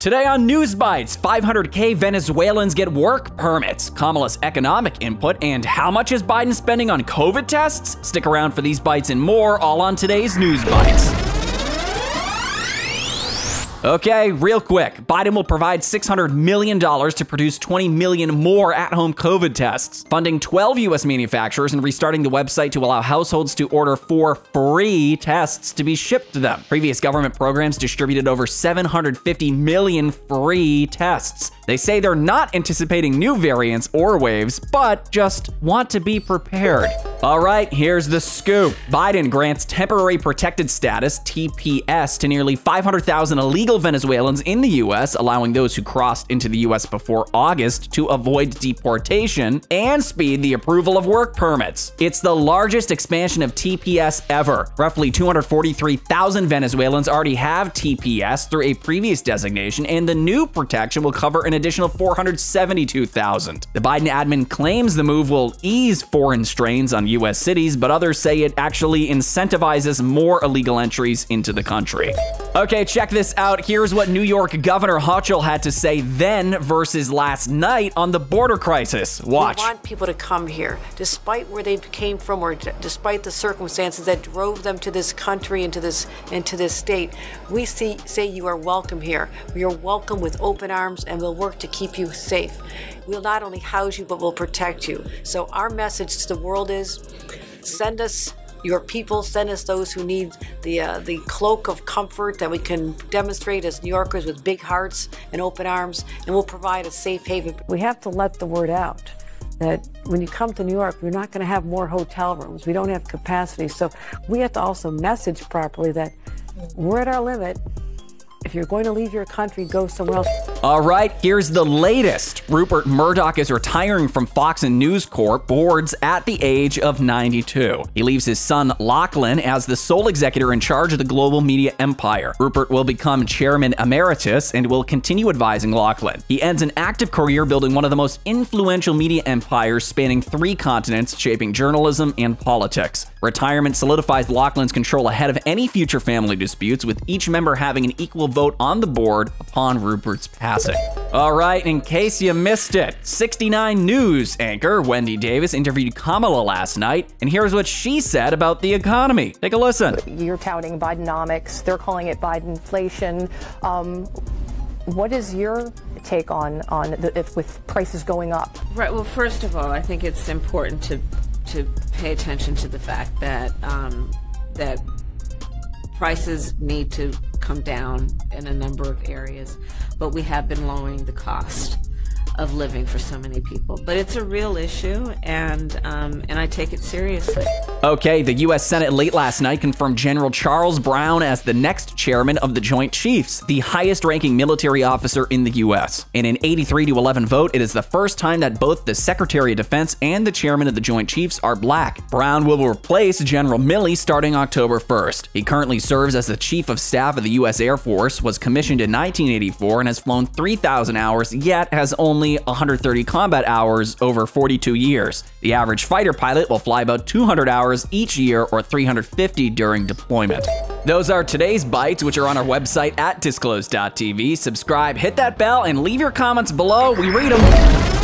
Today on NewsBytes, 500K Venezuelans get work permits, Kamala's economic input, and how much is Biden spending on COVID tests? Stick around for these bites and more, all on today's NewsBytes. Okay, real quick, Biden will provide $600 million to produce 20 million more at-home COVID tests, funding 12 U.S. manufacturers and restarting the website to allow households to order 4 free tests to be shipped to them. Previous government programs distributed over 750 million free tests. They say they're not anticipating new variants or waves, but just want to be prepared. All right, here's the scoop. Biden grants temporary protected status, TPS, to nearly 500,000 illegal Venezuelans in the U.S., allowing those who crossed into the U.S. before August to avoid deportation and speed the approval of work permits. It's the largest expansion of TPS ever. Roughly 243,000 Venezuelans already have TPS through a previous designation, and the new protection will cover an additional 472,000. The Biden admin claims the move will ease foreign strains on U.S. cities, but others say it actually incentivizes more illegal entries into the country. Okay, check this out. Here's what New York Governor Hochul had to say then versus last night on the border crisis. Watch. We want people to come here, despite where they came from or despite the circumstances that drove them to this country and to this state. We say you are welcome here. You're welcome with open arms, and we'll work to keep you safe. We'll not only house you, but we'll protect you. So our message to the world is, send us your people, send us those who need the cloak of comfort that we can demonstrate as New Yorkers with big hearts and open arms, and we'll provide a safe haven. We have to let the word out that when you come to New York, you're not going to have more hotel rooms. We don't have capacity. So we have to also message properly that we're at our limit. If you're going to leave your country, go somewhere else. All right, here's the latest. Rupert Murdoch is retiring from Fox and News Corp boards at the age of 92. He leaves his son Lachlan as the sole executor in charge of the global media empire. Rupert will become chairman emeritus and will continue advising Lachlan. He ends an active career building one of the most influential media empires spanning 3 continents, shaping journalism and politics. Retirement solidifies Lachlan's control ahead of any future family disputes, with each member having an equal vote on the board upon Rupert's passing. All right, in case you missed it, 69 News anchor Wendy Davis interviewed Kamala last night, and here's what she said about the economy. Take a listen. You're touting Bidenomics. They're calling it Bidenflation. What is your take on the, if with prices going up? Right. Well, first of all, I think it's important to pay attention to the fact that that prices need to come down in a number of areas, but we have been lowering the cost of living for so many people. But it's a real issue, and I take it seriously. Okay, the U.S. Senate late last night confirmed General Charles Brown as the next chairman of the Joint Chiefs, the highest-ranking military officer in the U.S. In an 83-11 vote, it is the first time that both the Secretary of Defense and the chairman of the Joint Chiefs are black. Brown will replace General Milley starting October 1st. He currently serves as the Chief of Staff of the U.S. Air Force, was commissioned in 1984, and has flown 3,000 hours, yet has only 130 combat hours over 42 years. The average fighter pilot will fly about 200 hours each year, or 350 during deployment. Those are today's bites, which are on our website at disclose.tv. Subscribe, hit that bell, and leave your comments below. We read them.